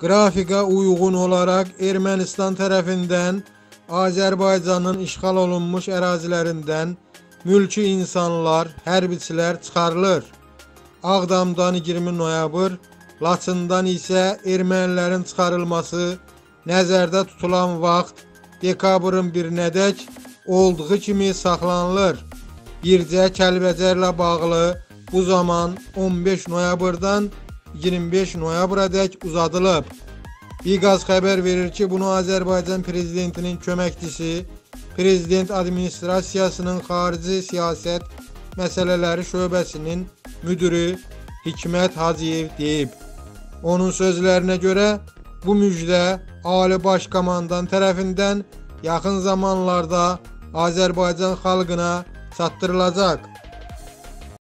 Grafika uyğun olarak Ermənistan tərəfindən Azərbaycanın işğal olunmuş ərazilərindən mülki insanlar, hərbiçilər çıxarılır. Ağdamdan 20 noyabr, Laçından isə ermənilərin çıxarılması nəzərdə tutulan vaxt dekabrın 1-nədək olduğu kimi saxlanılır. Bircə Kəlbəcərlə bağlı bu zaman 15 noyabrdan 25 noyabra dək uzadılıb. İqaz xəbər verir ki, bunu Azərbaycan prezidentinin köməkçisi, prezident administrasiyasının xarici siyasət məsələləri şöbəsinin müdürü Hikmət Hacıyev deyib. Onun sözlərinə görə bu müjdə Ali Baş Komandan tərəfindən yaxın zamanlarda Azərbaycan xalqına çatdırılacaq.